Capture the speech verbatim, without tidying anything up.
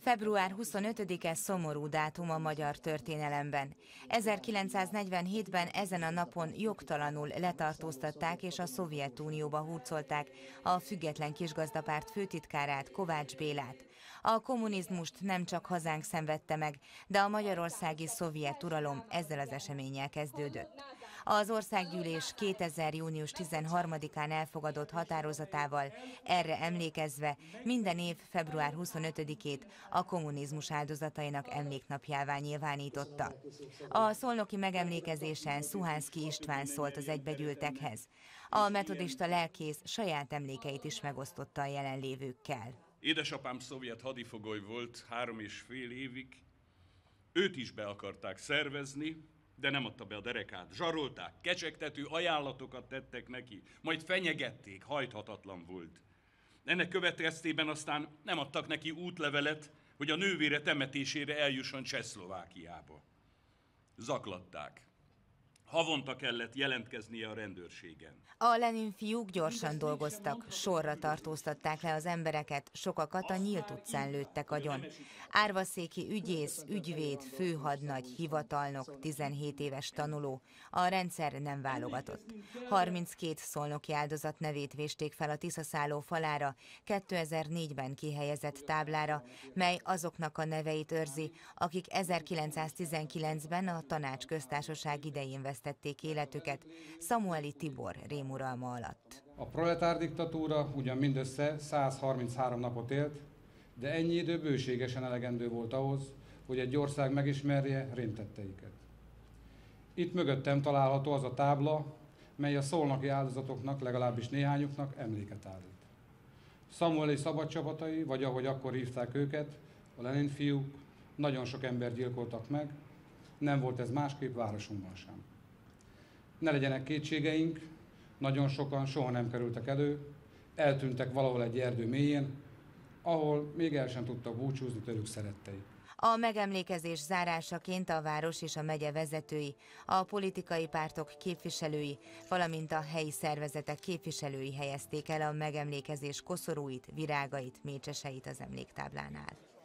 február huszonötödike szomorú dátum a magyar történelemben. ezerkilencszáznegyvenhétben ezen a napon jogtalanul letartóztatták és a Szovjetunióba hurcolták a Független Kisgazdapárt főtitkárát, Kovács Bélát. A kommunizmust nem csak hazánk szenvedte meg, de a magyarországi szovjet uralom ezzel az eseménnyel kezdődött. Az országgyűlés kétezer június tizenharmadikán elfogadott határozatával erre emlékezve minden év február huszonötödikét a kommunizmus áldozatainak emléknapjává nyilvánította. A szolnoki megemlékezésen Szuhánszky István szólt az egybegyűltekhez. A metodista lelkész saját emlékeit is megosztotta a jelenlévőkkel. Édesapám szovjet hadifogoly volt három és fél évig. Őt is be akarták szervezni, de nem adta be a derekát. Zsarolták, kecsegtető ajánlatokat tettek neki, majd fenyegették, hajthatatlan volt. Ennek következtében aztán nem adtak neki útlevelet, hogy a nővére temetésére eljusson Csehszlovákiába. Zaklatták. Havonta kellett jelentkeznie a rendőrségen. A Lenin fiúk gyorsan dolgoztak, sorra tartóztatták le az embereket, sokakat a nyílt utcán lőttek agyon. Árvaszéki ügyész, ügyvéd, főhadnagy, hivatalnok, tizenhét éves tanuló. A rendszer nem válogatott. harminckét szolnoki áldozat nevét vésték fel a Tisza Szálló falára, kétezer-négyben kihelyezett táblára, mely azoknak a neveit őrzi, akik ezerkilencszáztizenkilencben a Tanácsköztársaság idején vesztették tették életüket Szamueli Tibor rémuralma alatt. A proletár diktatúra ugyan mindössze százharminchárom napot élt, de ennyi idő bőségesen elegendő volt ahhoz, hogy egy ország megismerje rémtetteiket. Itt mögöttem található az a tábla, mely a szolnoki áldozatoknak, legalábbis néhányuknak emléket állít. Szamueli szabad csapatai, vagy ahogy akkor hívták őket, a Lenin fiúk, nagyon sok ember gyilkoltak meg, nem volt ez másképp városunkban sem. Ne legyenek kétségeink, nagyon sokan soha nem kerültek elő, eltűntek valahol egy erdő mélyén, ahol még el sem tudtak búcsúzni tőlük szeretteik. A megemlékezés zárásaként a város és a megye vezetői, a politikai pártok képviselői, valamint a helyi szervezetek képviselői helyezték el a megemlékezés koszorúit, virágait, mécseseit az emléktáblánál.